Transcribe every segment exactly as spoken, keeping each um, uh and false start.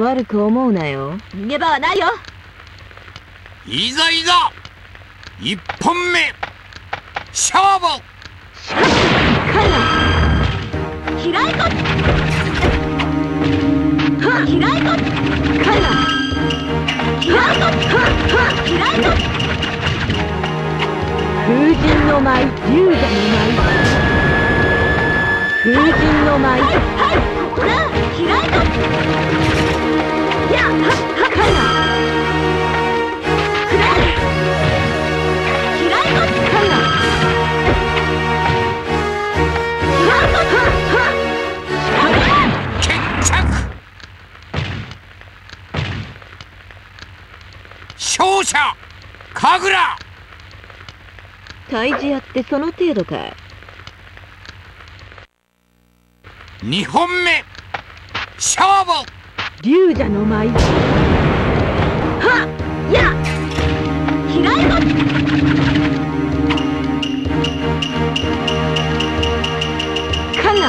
悪く思うなよ。逃げ場はないよ。いざいざ、一本目勝負。しかし彼ら嫌いかは嫌いか彼ら嫌いかは嫌いか風神の舞、龍座の舞、風神の舞、はいはい、ここだ嫌いかいやは彼ら勝者神楽。退治屋ってその程度かい。にほんめ勝負。龍者の舞、はっや嫌いの神楽。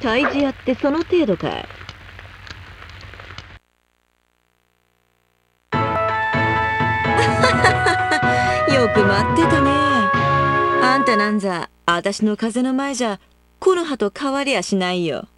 退治屋ってその程度かい。よく待ってたね。あんたなんざあたしの風の前じゃ木の葉と変わりやしないよ。